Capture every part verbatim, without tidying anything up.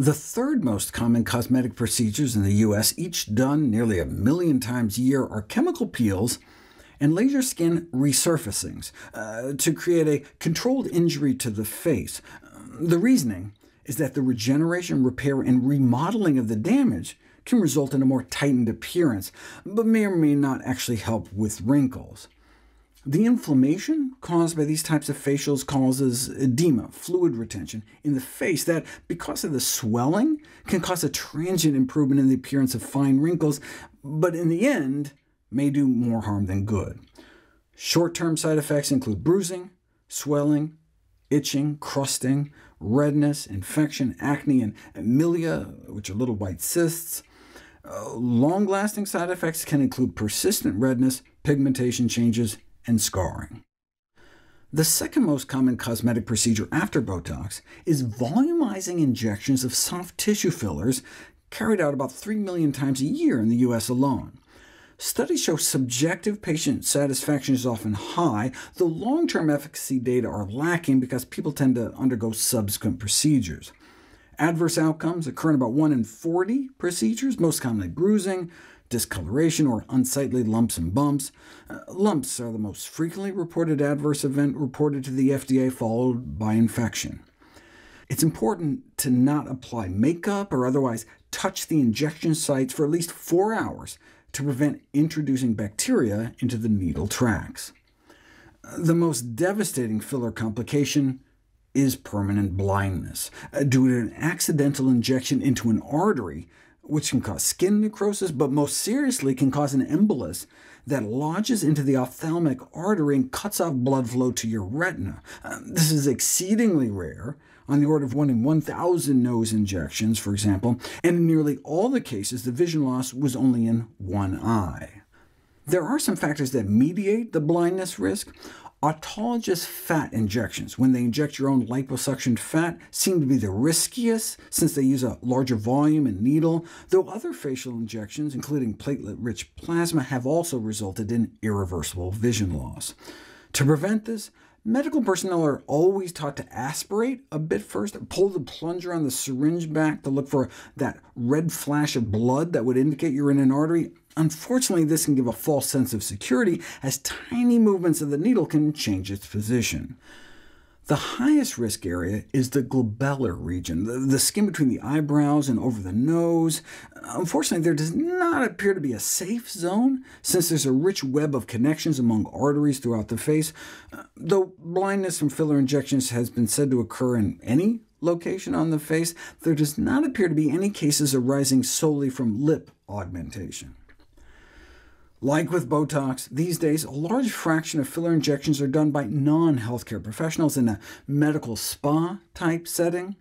The third most common cosmetic procedures in the U S, each done nearly a million times a year, are chemical peels and laser skin resurfacings uh, to create a controlled injury to the face. The reasoning is that the regeneration, repair, and remodeling of the damage can result in a more tightened appearance, but may or may not actually help with wrinkles. The inflammation caused by these types of facials causes edema, fluid retention, in the face that, because of the swelling, can cause a transient improvement in the appearance of fine wrinkles, but in the end may do more harm than good. Short-term side effects include bruising, swelling, itching, crusting, redness, infection, acne, and amelia, which are little white cysts. Uh, long-lasting side effects can include persistent redness, pigmentation changes, and scarring. The second most common cosmetic procedure after Botox is volumizing injections of soft tissue fillers carried out about three million times a year in the U S alone. Studies show subjective patient satisfaction is often high, though long-term efficacy data are lacking because people tend to undergo subsequent procedures. Adverse outcomes occur in about one in forty procedures, most commonly bruising, discoloration, or unsightly lumps and bumps. Uh, lumps are the most frequently reported adverse event reported to the F D A, followed by infection. It's important to not apply makeup or otherwise touch the injection sites for at least four hours to prevent introducing bacteria into the needle tracts. The most devastating filler complication is permanent blindness due to an accidental injection into an artery, which can cause skin necrosis, but most seriously can cause an embolus that lodges into the ophthalmic artery and cuts off blood flow to your retina. Uh, this is exceedingly rare, on the order of one in one thousand nose injections, for example, and in nearly all the cases, the vision loss was only in one eye. There are some factors that mediate the blindness risk. Autologous fat injections, when they inject your own liposuctioned fat, seem to be the riskiest since they use a larger volume and needle, though other facial injections, including platelet-rich plasma, have also resulted in irreversible vision loss. To prevent this, medical personnel are always taught to aspirate a bit first, pull the plunger on the syringe back to look for that red flash of blood that would indicate you're in an artery. Unfortunately, this can give a false sense of security, as tiny movements of the needle can change its position. The highest risk area is the glabellar region, the, the skin between the eyebrows and over the nose. Unfortunately, there does not appear to be a safe zone, since there's a rich web of connections among arteries throughout the face, though blindness from filler injections has been said to occur in any location on the face. There does not appear to be any cases arising solely from lip augmentation. Like with Botox, these days a large fraction of filler injections are done by non-healthcare professionals in a medical spa-type setting.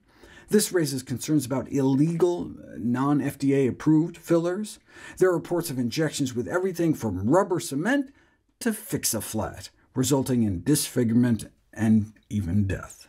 This raises concerns about illegal, non F D A approved fillers. There are reports of injections with everything from rubber cement to Fix-A-Flat, resulting in disfigurement and even death.